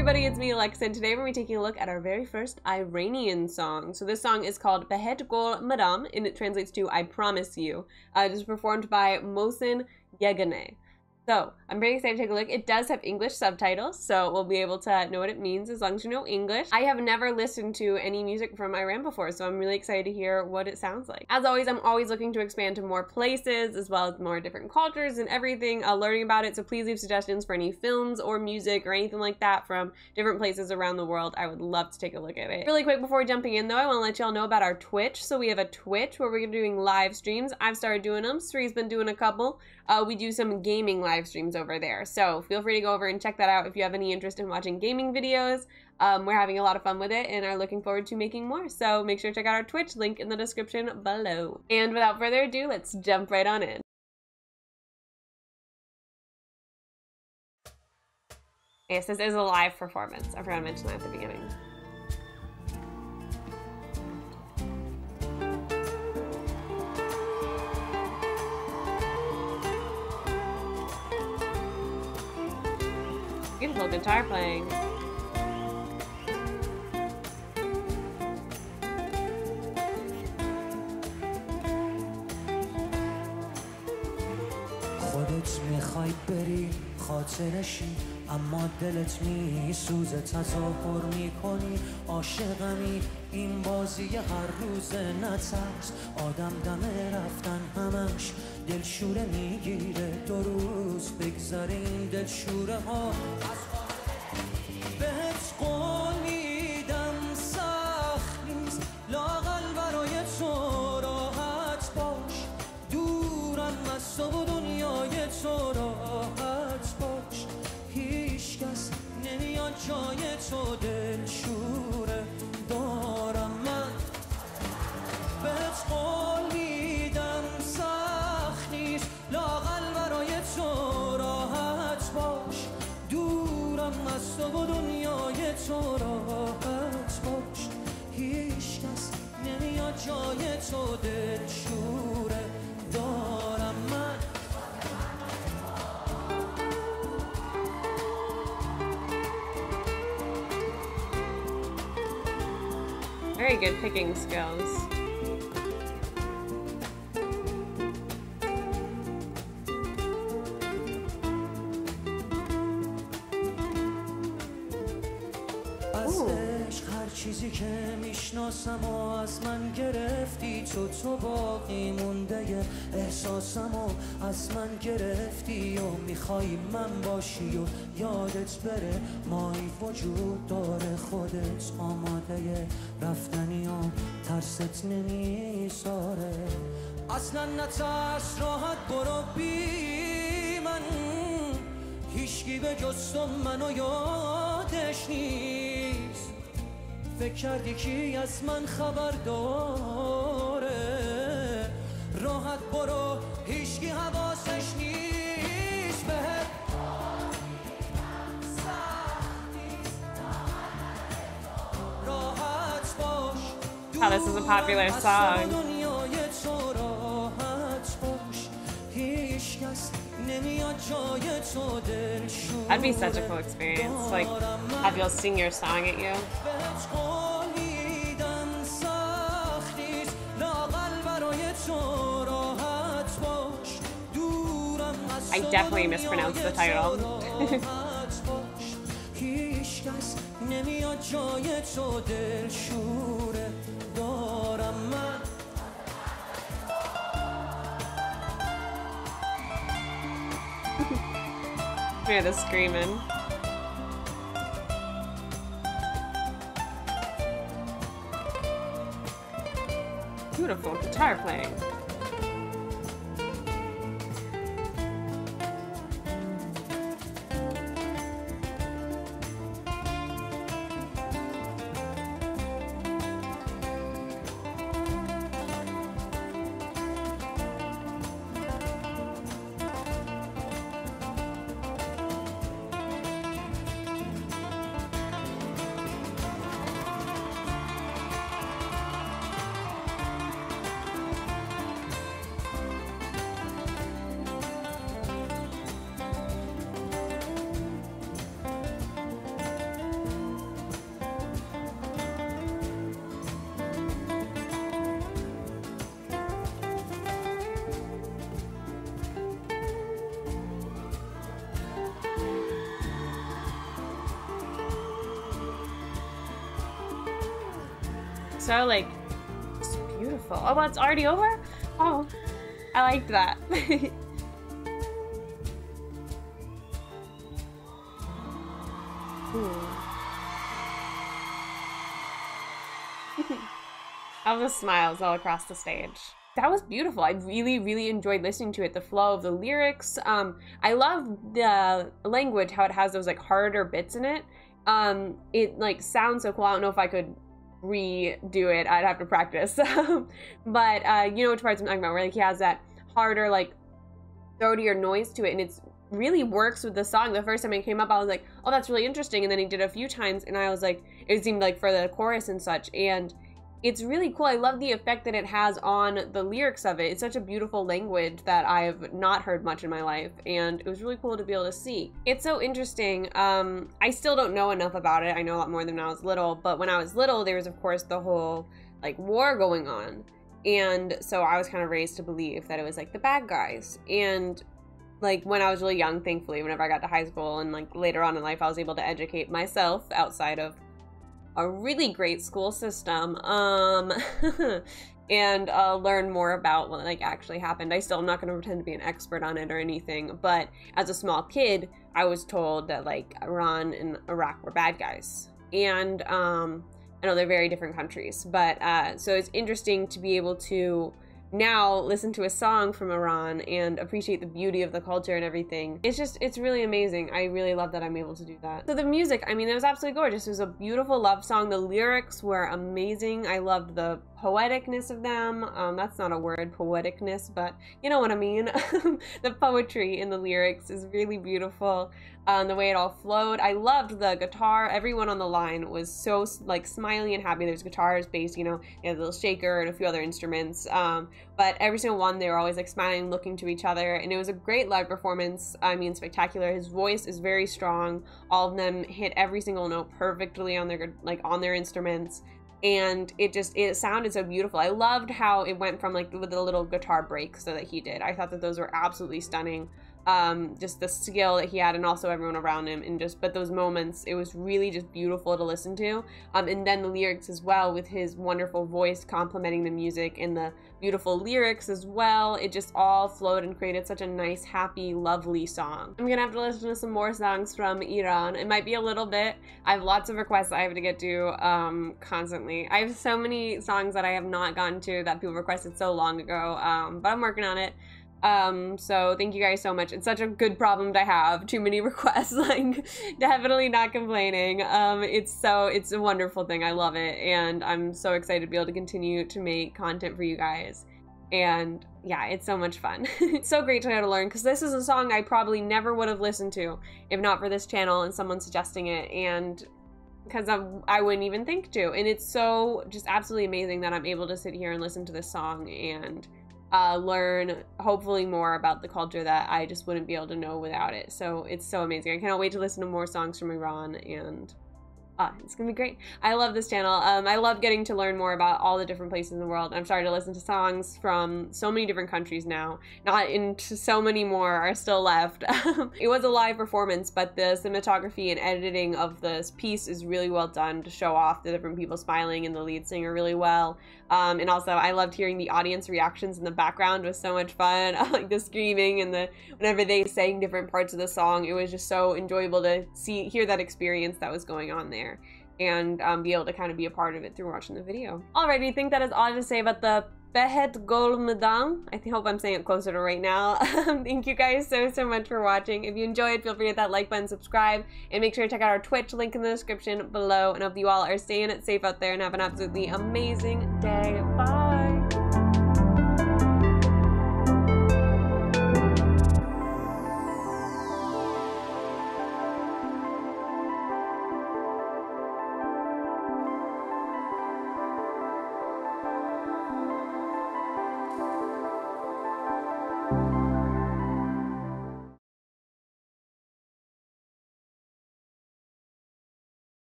everybody, it's me, Alexa, and today we're going to be taking a look at our very first Iranian song. So this song is called Behet Ghol Midam, and it translates to I Promise You. It is performed by Mohsen Yeganeh. So I'm very excited to take a look. It does have English subtitles, so we'll be able to know what it means as long as you know English. I have never listened to any music from Iran before, so I'm really excited to hear what it sounds like. As always, I'm always looking to expand to more places as well as more different cultures and everything, learning about it. So please leave suggestions for any films or music or anything like that from different places around the world. I would love to take a look at it. Really quick before jumping in though, I want to let y'all know about our Twitch. So we have a Twitch where we're doing live streams. I've started doing them. Sri's been doing a couple. We do some gaming live streams over there, so feel free to go over and check that out if you have any interest in watching gaming videos. We're having a lot of fun with it and are looking forward to making more, so make sure to check out our Twitch link in the description below. And without further ado, let's jump right on in. Yes, this is a live performance. I forgot to mention that at the beginning. Beautiful guitar playing. خودت میخوای بری خاطر نشی اما دلت میسوزه تظاهر میکنی عاشقمی این بازی هر روز نترس آدم دم رفتن همش دلشوره میگیره دو روز بگذره این دلشوره ها بهت قول میدم سخت نیست لاغل برای تو راحت باش دورم از تو و دنیای تو راحت باش هیچ کس نمیاد جای تو دلشوره دارم من بهت قول میدم سخت نیست لاغل برای تو راحت باش دورم از تو و دنیای تو راحت باش هیچ کس نمیاد جای تو دلشوره دارم من Very good picking skills. چیزی که میشناسم و از من گرفتی تو باقی مونده احساسم و از من گرفتی و میخوای من باشی و یادت بره مایی وجود داره خودت آماده رفتنی و ترست نمیساره اصلا نترس راحت برو بی من هیچگی به جز تو منو یادش نیست فکر کردی کی از من خبر داره راحت برو هیچکی حواسش نیست بهت راحت باش This is a popular song. That'd be such a cool experience, like have y'all sing your song at you. I definitely mispronounced the title. I hear the screaming. Beautiful guitar playing. so like, it's beautiful. Oh, well, it's already over? Oh, I liked that. All the smiles all across the stage. That was beautiful. I really, really enjoyed listening to it. The flow of the lyrics. I love the language, how it has those like harder bits in it. It like sounds so cool. I don't know if I could redo it. I'd have to practice. But you know which parts I'm talking about, where like he has that harder like throatier noise to it, and it's really works with the song. The first time it came up, I was like, oh, that's really interesting. And then he did a few times, and I was like, it seemed like for the chorus and such, and it's really cool. I love the effect that it has on the lyrics of it. It's such a beautiful language that I've not heard much in my life, and it was really cool to be able to see. It's so interesting. I still don't know enough about it. I know a lot more than when I was little, but when I was little, there was, of course, the whole, like, war going on. And so I was kind of raised to believe that it was, like, the bad guys. And, like, when I was really young, thankfully, whenever I got to high school and, like, later on in life, I was able to educate myself outside of a really great school system, and learn more about what like actually happened. I still am not going to pretend to be an expert on it or anything, but as a small kid, I was told that like Iran and Iraq were bad guys, and I know they're very different countries, but so it's interesting to be able to now listen to a song from Iran and appreciate the beauty of the culture and everything. It's just, it's really amazing. I really love that I'm able to do that. So the music, I mean, it was absolutely gorgeous. It was a beautiful love song. The lyrics were amazing. I loved the poeticness of them. That's not a word, poeticness, but you know what I mean. The poetry in the lyrics is really beautiful. The way it all flowed. I loved the guitar. Everyone on the line was so like smiley and happy. There's guitars, bass, you know, and a little shaker and a few other instruments. But every single one, they were always like smiling, looking to each other, and it was a great live performance. I mean, spectacular. His voice is very strong. All of them hit every single note perfectly on their instruments. And it just, it sounded so beautiful. I loved how it went from like the little guitar breaks that he did. I thought that those were absolutely stunning. Just the skill that he had, and also everyone around him, and just, but those moments, it was really just beautiful to listen to. And then the lyrics as well, with his wonderful voice complementing the music and the beautiful lyrics as well. It just all flowed and created such a nice, happy, lovely song. I'm gonna have to listen to some more songs from Iran. It might be a little bit. I have lots of requests I have to get to constantly. I have so many songs that I have not gotten to that people requested so long ago, but I'm working on it. So thank you guys so much. It's such a good problem to have. Too many requests, like, definitely not complaining. It's a wonderful thing. I love it, and I'm so excited to be able to continue to make content for you guys. And yeah, it's so much fun. It's so great to know to learn, because this is a song I probably never would have listened to if not for this channel and someone suggesting it, and because I wouldn't even think to. And it's so just absolutely amazing that I'm able to sit here and listen to this song and learn hopefully more about the culture that I just wouldn't be able to know without it. So it's so amazing. I cannot wait to listen to more songs from Iran, and it's gonna be great. I love this channel. I love getting to learn more about all the different places in the world. I'm starting to listen to songs from so many different countries now. Not into so many more are still left. It was a live performance, but the cinematography and editing of this piece is really well done to show off the different people smiling and the lead singer really well. And also, I loved hearing the audience reactions in the background. It was so much fun. Like the screaming and the whenever they sang different parts of the song, it was just so enjoyable to see, hear that experience that was going on there, and be able to kind of be a part of it through watching the video. Alrighty, I think that is all I have to say about the Behet Ghol Midam. I hope I'm saying it closer to right now. Thank you guys so much for watching. If you enjoyed, feel free to hit that like button, subscribe, and make sure to check out our Twitch link in the description below. And I hope you all are staying safe out there and have an absolutely amazing day. Bye!